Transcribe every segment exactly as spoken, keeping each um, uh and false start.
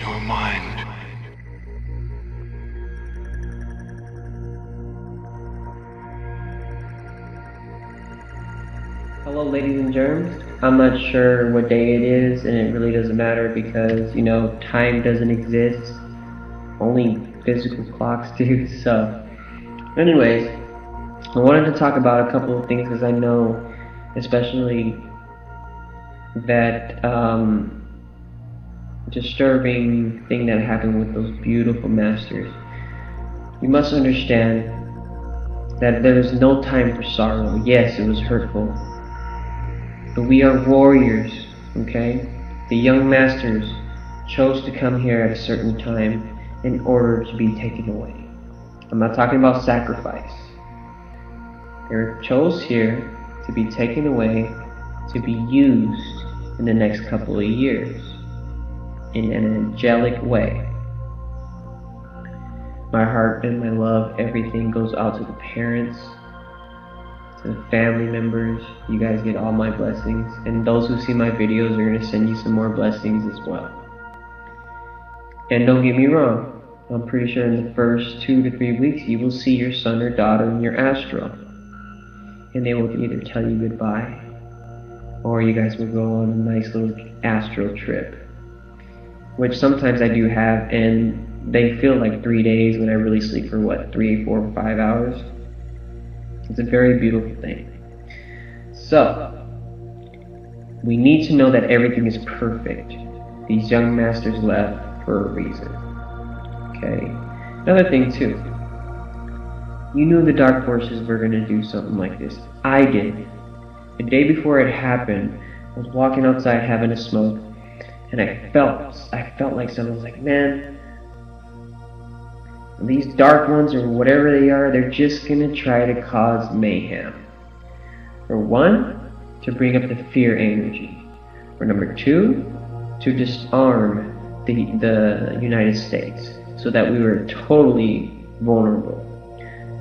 your mind. Hello, ladies and germs. I'm not sure what day it is, and it really doesn't matter because, you know, time doesn't exist. Only physical clocks do, so... Anyways, I wanted to talk about a couple of things because I know, especially, that um, disturbing thing that happened with those beautiful masters. You must understand that there is no time for sorrow. Yes, it was hurtful, but we are warriors, okay? The young masters chose to come here at a certain time in order to be taken away. I'm not talking about sacrifice. They were chose here to be taken away, to be used in the next couple of years in an angelic way. My heart and my love, everything goes out to the parents, to the family members. You guys get all my blessings, and those who see my videos are going to send you some more blessings as well. And don't get me wrong, I'm pretty sure in the first two to three weeks you will see your son or daughter in your astral, and they will either tell you goodbye, or you guys will go on a nice little astral trip, which sometimes I do have, and they feel like three days when I really sleep for what, three, four, five hours. It's a very beautiful thing. So, we need to know that everything is perfect. These young masters left for a reason. Okay. Another thing too, you knew the dark forces were going to do something like this. I did. The day before it happened, I was walking outside having a smoke, and I felt, I felt like something. I was like, man, these dark ones or whatever they are, they're just gonna try to cause mayhem. For one, to bring up the fear energy. For number two, to disarm the the United States so that we were totally vulnerable.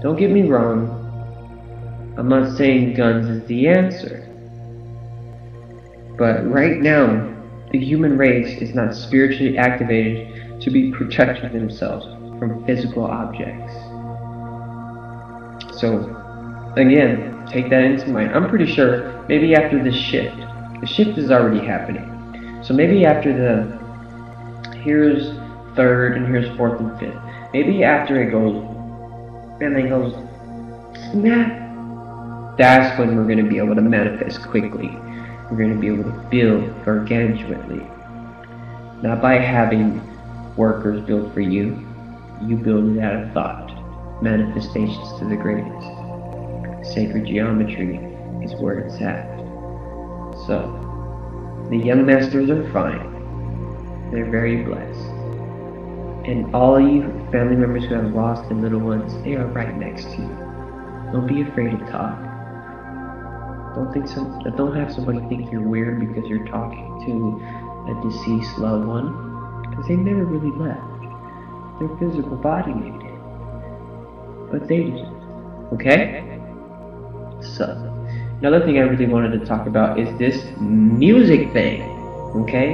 Don't get me wrong. I'm not saying guns is the answer, but right now the human race is not spiritually activated to be protecting themselves from physical objects. So again, take that into mind. I'm pretty sure maybe after this shift, the shift is already happening. So maybe after the here's third and here's fourth and fifth, maybe after it goes and then goes snap, that's when we're going to be able to manifest quickly. We're going to be able to build gargantuanly. Not by having workers build for you. You build it out of thought. Manifestations to the greatest. Sacred geometry is where it's at. So, the young masters are fine. They're very blessed. And all of you family members who have lost and little ones, they are right next to you. Don't be afraid to talk. Don't think some. Don't have somebody think you're weird because you're talking to a deceased loved one, because they never really left. Their physical body made it, but they didn't. Okay. So another thing I really wanted to talk about is this music thing. Okay.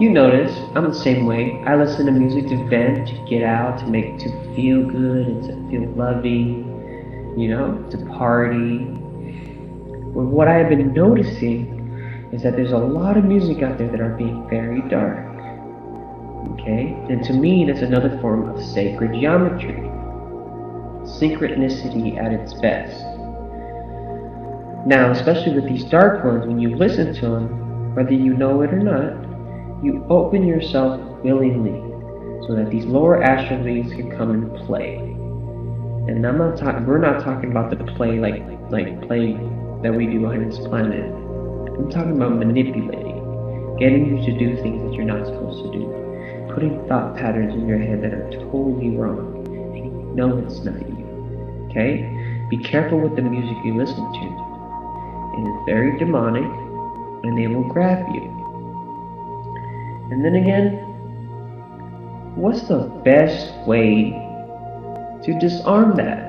You notice I'm the same way. I listen to music to vent, to get out, to make to feel good, and to feel loving. You know, to party. Well, what I've been noticing is that there's a lot of music out there that are being very dark, okay? And to me, that's another form of sacred geometry, synchronicity at its best. Now, especially with these dark ones, when you listen to them, whether you know it or not, you open yourself willingly so that these lower astral leads can come and play. And I'm not talking, we're not talking about the play like, like play that we do on this planet. I'm talking about manipulating, getting you to do things that you're not supposed to do, putting thought patterns in your head that are totally wrong, and you know it's not you, okay? Be careful with the music you listen to. It is very demonic, and they will grab you. And then again, what's the best way to disarm that?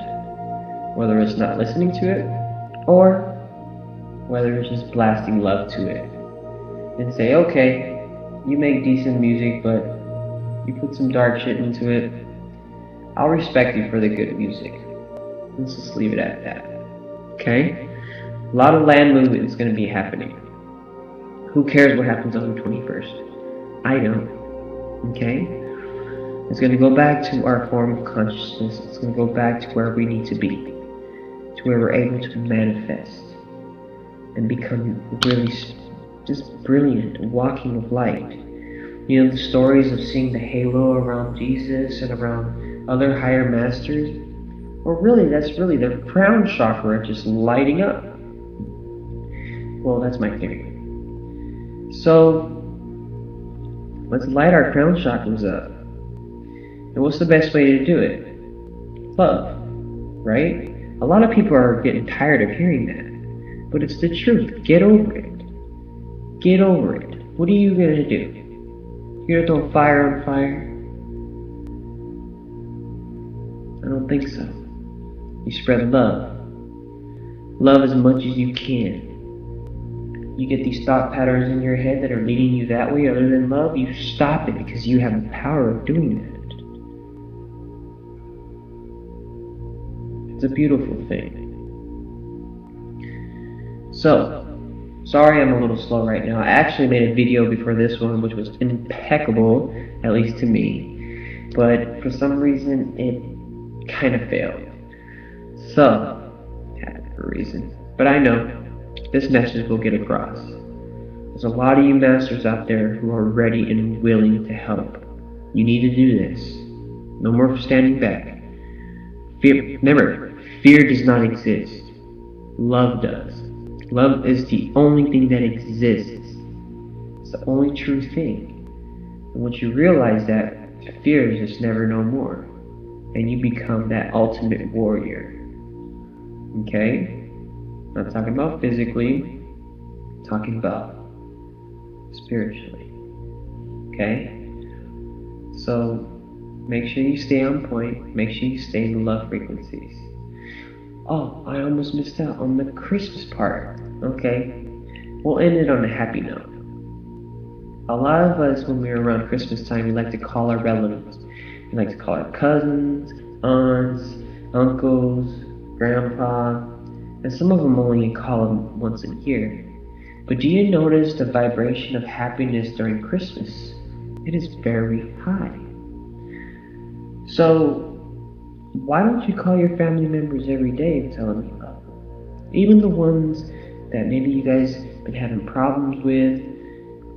Whether it's not listening to it, or whether it's just blasting love to it and say, okay, you make decent music, but You put some dark shit into it. I'll respect you for the good music. Let's just leave it at that. Okay? A lot of land movement is going to be happening. Who cares what happens on the twenty-first? I don't. Okay? It's going to go back to our form of consciousness. It's going to go back to where we need to be. To where we're able to manifest. And become really just brilliant, walking of light. You know, the stories of seeing the halo around Jesus and around other higher masters, well, really, that's really their crown chakra just lighting up. Well, that's my theory. So, let's light our crown chakras up. And what's the best way to do it? Love, right? A lot of people are getting tired of hearing that, but it's the truth. Get over it. Get over it. What are you going to do? You're gonna throw fire on fire? I don't think so. You spread love. Love as much as you can. You get these thought patterns in your head that are leading you that way other than love, you stop it because you have the power of doing that. It's a beautiful thing. So, sorry I'm a little slow right now. I actually made a video before this one which was impeccable, at least to me. But for some reason it kind of failed. So, had for a reason. But I know this message will get across. There's a lot of you masters out there who are ready and willing to help. You need to do this. No more standing back. Fear, remember, fear does not exist. Love does. Love is the only thing that exists. It's the only true thing. And once you realize that, fear is just never no more. And you become that ultimate warrior. Okay? Not talking about physically, talking about spiritually. Okay? So, make sure you stay on point. Make sure you stay in the love frequencies. Oh, I almost missed out on the Christmas part. Okay, we'll end it on a happy note. A lot of us, when we're around Christmas time, we like to call our relatives. We like to call our cousins, aunts, uncles, grandpa, and some of them only call them once a year. But do you notice the vibration of happiness during Christmas? It is very high. So, why don't you call your family members every day and tell them you love them? Even the ones that maybe you guys have been having problems with,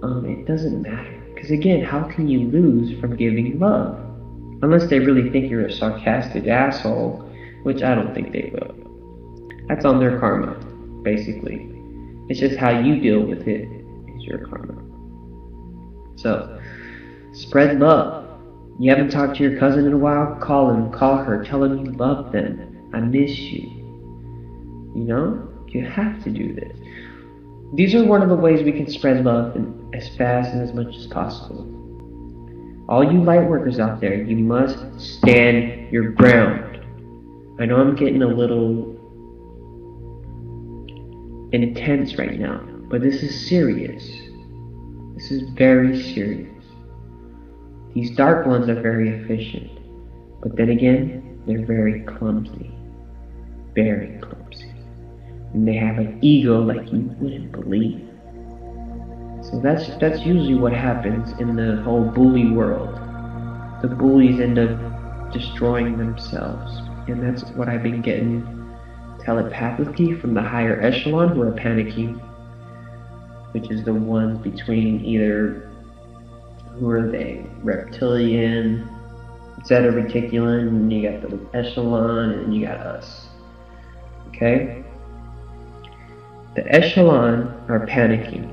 um, it doesn't matter. Because again, how can you lose from giving love? Unless they really think you're a sarcastic asshole, which I don't think they will. That's on their karma, basically. It's just how you deal with it is your karma. So, spread love. You haven't talked to your cousin in a while? Call him, call her, tell him you love them. I miss you. You know? You have to do this. These are one of the ways we can spread love in as fast and as much as possible. All you light workers out there, you must stand your ground. I know I'm getting a little intense right now, but this is serious. This is very serious. These dark ones are very efficient, but then again, they're very clumsy, very clumsy, and they have an ego like you wouldn't believe. So that's that's usually what happens in the whole bully world. The bullies end up destroying themselves, and that's what I've been getting telepathically from the higher echelon who are panicking, which is the ones between either. Who are they? Reptilian, Zeta Reticulan, and you got the Echelon, and you got us. Okay? The Echelon are panicking.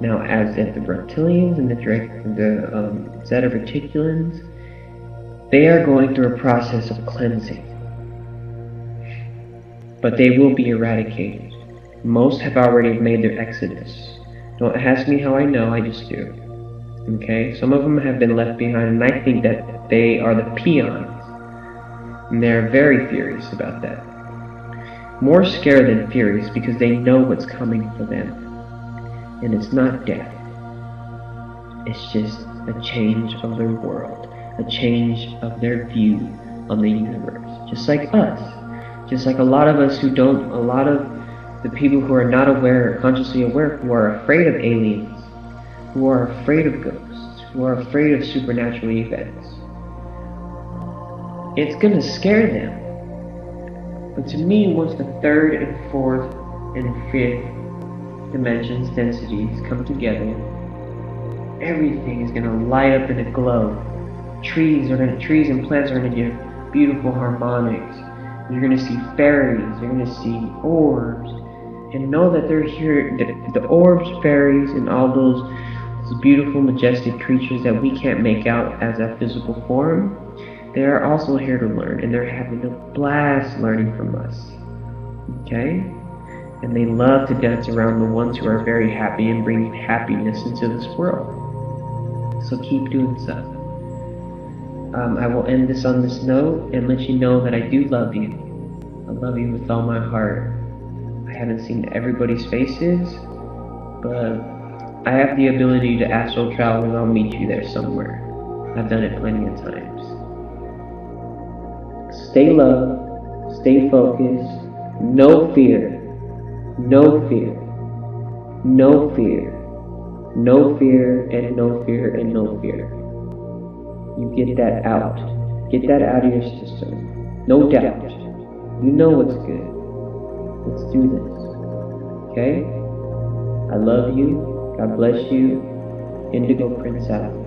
Now, as if the Reptilians and the, the um, Zeta Reticulans, they are going through a process of cleansing. But they will be eradicated. Most have already made their exodus. Don't ask me how I know, I just do. Okay, some of them have been left behind, and I think that they are the peons. And they're very furious about that. More scared than furious because they know what's coming for them. And it's not death. It's just a change of their world, a change of their view on the universe. Just like us, just like a lot of us who don't, a lot of the people who are not aware, consciously aware, who are afraid of aliens, who are afraid of ghosts, who are afraid of supernatural events. It's going to scare them. But to me, once the third and fourth and fifth dimensions, densities come together, everything is going to light up in a glow. Trees are going to, trees and plants are going to give beautiful harmonics. You're going to see fairies, you're going to see orbs, and know that they're here, that the orbs, fairies, and all those, those beautiful, majestic creatures that we can't make out as a physical form, they are also here to learn, and they're having a blast learning from us, okay? And they love to dance around the ones who are very happy and bringing happiness into this world. So keep doing so. Um, I will end this on this note and let you know that I do love you. I love you with all my heart. I haven't seen everybody's faces, but I have the ability to astral travel and I'll meet you there somewhere. I've done it plenty of times. Stay loved, stay focused, no fear, no fear, no fear, no fear, and no fear, and no fear. You get that out. Get that out of your system. No doubt. You know what's good. Let's do this. Okay? I love you. God bless you. Indigo Prince out.